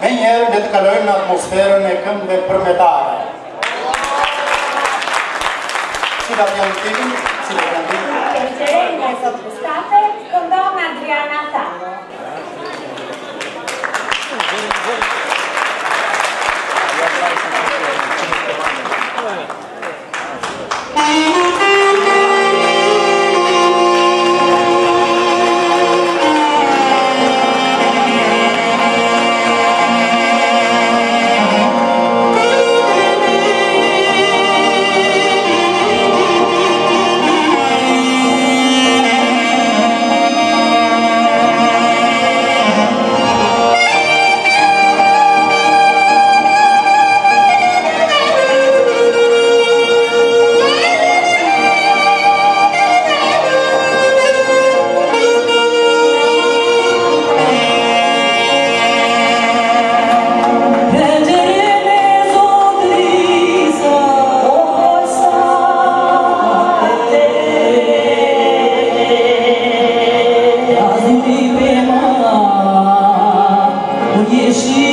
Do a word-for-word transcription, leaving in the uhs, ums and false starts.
Vineri ne tăcălăim în atmosferă, ne câmpe prămetare. Și la Piantini, și la Piantini. Piancerile sunt gustate con doamna Adriana Tano. Yes,